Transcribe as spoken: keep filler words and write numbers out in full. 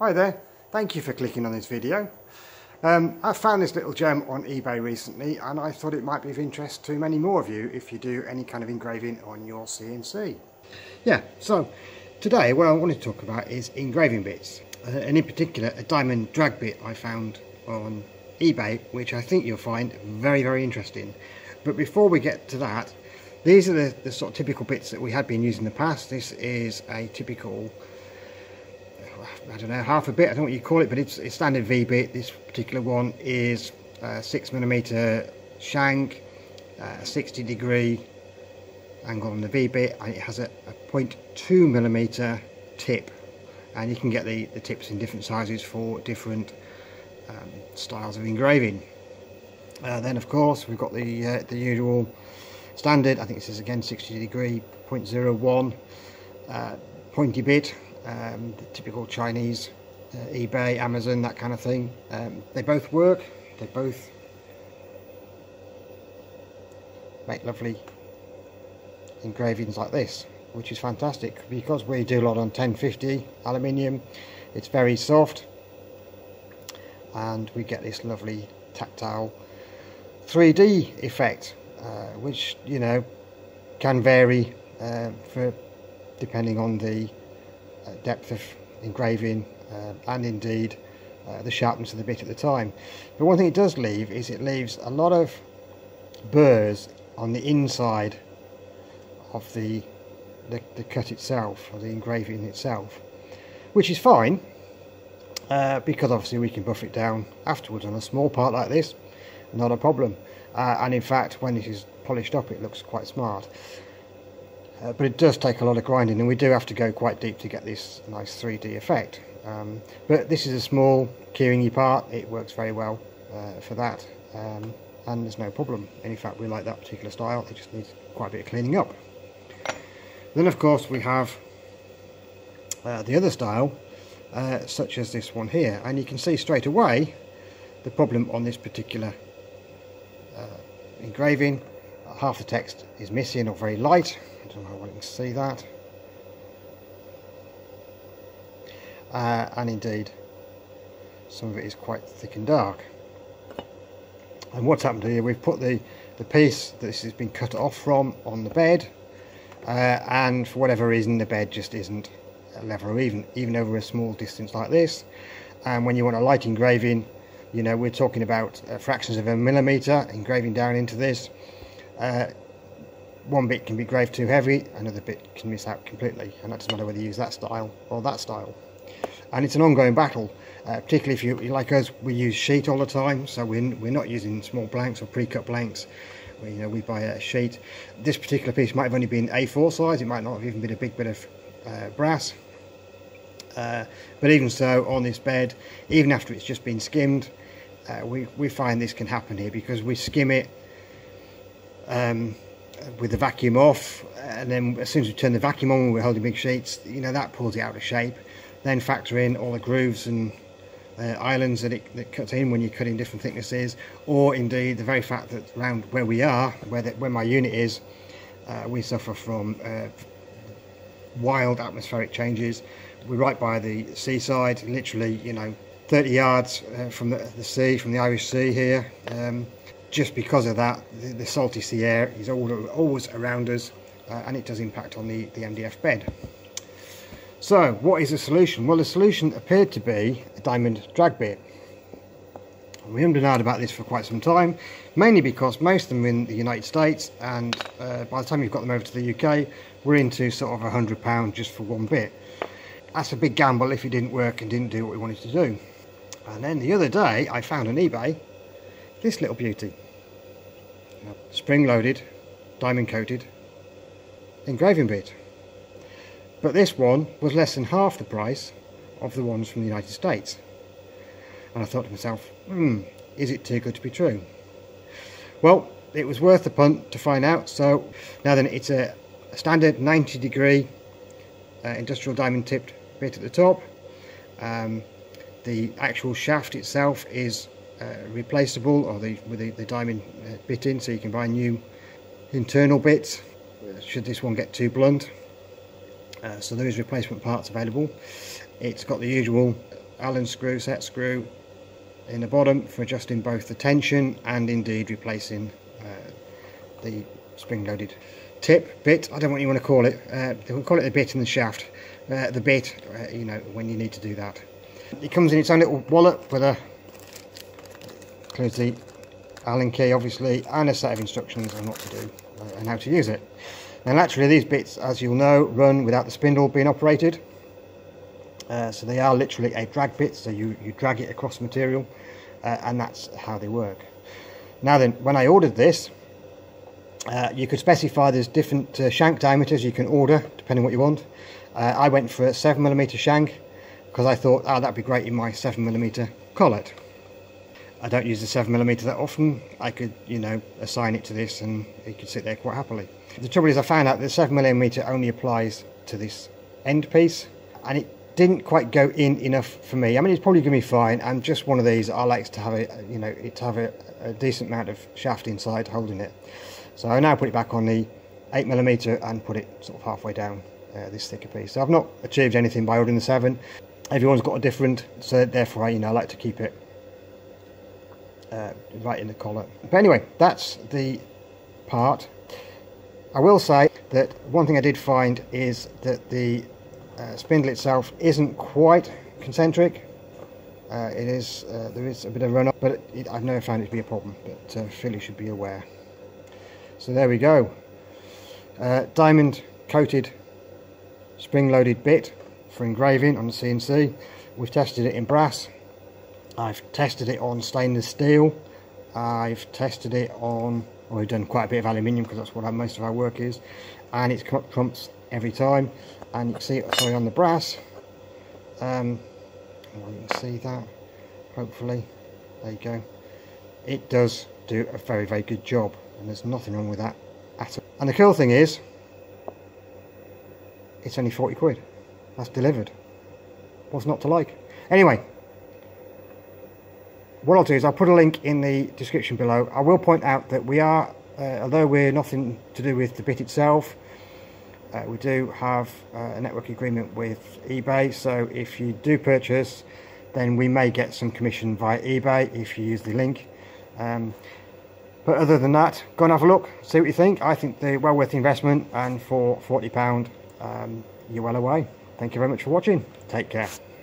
Hi there, thank you for clicking on this video. Um, I found this little gem on eBay recently and I thought it might be of interest to many more of you if you do any kind of engraving on your C N C. Yeah, so today what I want to talk about is engraving bits, uh, and in particular a diamond drag bit I found on eBay, which I think you'll find very very interesting. But before we get to that, these are the, the sort of typical bits that we had been using in the past. This is a typical, I don't know, half a bit, I don't know what you call it, but it's, it's standard V bit. This particular one is a six millimeter shank, a sixty degree angle on the V bit, and it has a, a zero point two millimeter tip. And you can get the, the tips in different sizes for different um, styles of engraving. Uh, then, of course, we've got the, uh, the usual standard, I think this is again sixty degree, zero point zero one uh, pointy bit. Um, the typical Chinese, uh, eBay, Amazon, that kind of thing. Um, they both work, they both make lovely engravings like this, which is fantastic because we do a lot on ten fifty aluminium. It's very soft and we get this lovely tactile three D effect, uh, which, you know, can vary uh, for depending on the Uh, depth of engraving uh, and indeed uh, the sharpness of the bit at the time. But one thing it does leave is it leaves a lot of burrs on the inside of the, the, the cut itself, or the engraving itself, which is fine uh, because obviously we can buff it down afterwards on a small part like this, not a problem. Uh, and in fact when this is polished up it looks quite smart. Uh, but it does take a lot of grinding, and we do have to go quite deep to get this nice three D effect. Um, but this is a small keyringy part, it works very well uh, for that, um, and there's no problem. And in fact we like that particular style, it just needs quite a bit of cleaning up. Then of course we have uh, the other style, uh, such as this one here, and you can see straight away the problem on this particular uh, engraving. Half the text is missing or very light. I don't know if you can see that. Uh, and indeed, some of it is quite thick and dark. And what's happened here, we've put the, the piece that this has been cut off from on the bed, uh, and for whatever reason the bed just isn't level or even, even over a small distance like this. And when you want a light engraving, you know, we're talking about uh, fractions of a millimetre engraving down into this. Uh, one bit can be engraved too heavy, another bit can miss out completely, and that doesn't matter whether you use that style or that style. And it's an ongoing battle, uh, particularly if you, like us, we use sheet all the time, so we're, we're not using small blanks or pre-cut blanks. We, you know, we buy a sheet. This particular piece might have only been A four size, it might not have even been a big bit of uh, brass, uh, but even so, on this bed, even after it's just been skimmed, uh, we, we find this can happen here because we skim it um with the vacuum off, and then as soon as we turn the vacuum on when we're holding big sheets, you know, that pulls it out of shape. Then factor in all the grooves and uh, islands that it that cuts in when you're cutting different thicknesses, or indeed the very fact that around where we are, where the, where my unit is, uh, we suffer from uh, wild atmospheric changes. We're right by the seaside, literally, you know, thirty yards uh, from the, the sea, from the Irish Sea here. Um, just because of that, the, the salty sea air is all, always around us, uh, and it does impact on the, the M D F bed. So what is the solution? Well, the solution appeared to be a diamond drag bit. We haven't been out about this for quite some time, mainly because most of them are in the United States, and uh, by the time you've got them over to the U K, we're into sort of a hundred pounds just for one bit. That's a big gamble if it didn't work and didn't do what we wanted to do. And then the other day I found on eBay this little beauty. Spring-loaded, diamond-coated engraving bit, but this one was less than half the price of the ones from the United States, and I thought to myself, hmm, is it too good to be true? Well, it was worth the punt to find out. So now then, it's a, a standard ninety degree uh, industrial diamond-tipped bit at the top. Um, the actual shaft itself is Uh, replaceable, or the, with the, the diamond uh, bit in, so you can buy new internal bits should this one get too blunt. Uh, so there is replacement parts available. It's got the usual Allen screw, set screw in the bottom for adjusting both the tension and indeed replacing uh, the spring-loaded tip, bit, I don't know what you want to call it, uh, they will call it the bit in the shaft, uh, the bit, uh, you know, when you need to do that. It comes in its own little wallet with a, includes the Allen key obviously, and a set of instructions on what to do and how to use it. Now naturally these bits, as you'll know, run without the spindle being operated, uh, so they are literally a drag bit, so you, you drag it across material, uh, and that's how they work. Now then, when I ordered this, Uh, you could specify, there's different uh, shank diameters you can order depending on what you want. Uh, I went for a seven millimeter shank because I thought, oh, that'd be great in my seven millimeter collet. I don't use the seven millimeter that often. I could, you know, assign it to this and it could sit there quite happily. The trouble is I found out that the seven millimeter only applies to this end piece and it didn't quite go in enough for me. I mean, it's probably going to be fine. I'm just one of these, I like to have, a, you know, it to have a, a decent amount of shaft inside holding it. So I now put it back on the eight millimeter and put it sort of halfway down uh, this thicker piece. So I've not achieved anything by ordering the seven. Everyone's got a different, so therefore I, you know, I like to keep it uh, right in the collar. But anyway, that's the part. I will say that one thing I did find is that the uh, spindle itself isn't quite concentric. Uh, it is, uh, there is a bit of run-up, but it, it, I've never found it to be a problem, but uh, Philly should be aware. So there we go, uh, diamond coated spring loaded bit for engraving on the C N C. We've tested it in brass, I've tested it on stainless steel, I've tested it on, well, we've done quite a bit of aluminium because that's what most of our work is, and it's come up trumps every time. And you can see it, sorry, on the brass, um, well, you can see that, hopefully, there you go, it does do a very very good job. And there's nothing wrong with that at all. And the cool thing is, it's only forty quid. That's delivered. What's not to like? Anyway, what I'll do is I'll put a link in the description below. I will point out that we are, uh, although we're nothing to do with the bit itself, uh, we do have uh, a network agreement with eBay. So if you do purchase, then we may get some commission via eBay if you use the link. Um, But other than that, go and have a look, see what you think. I think they're well worth the investment, and for forty pounds, um, you're well away. Thank you very much for watching. Take care.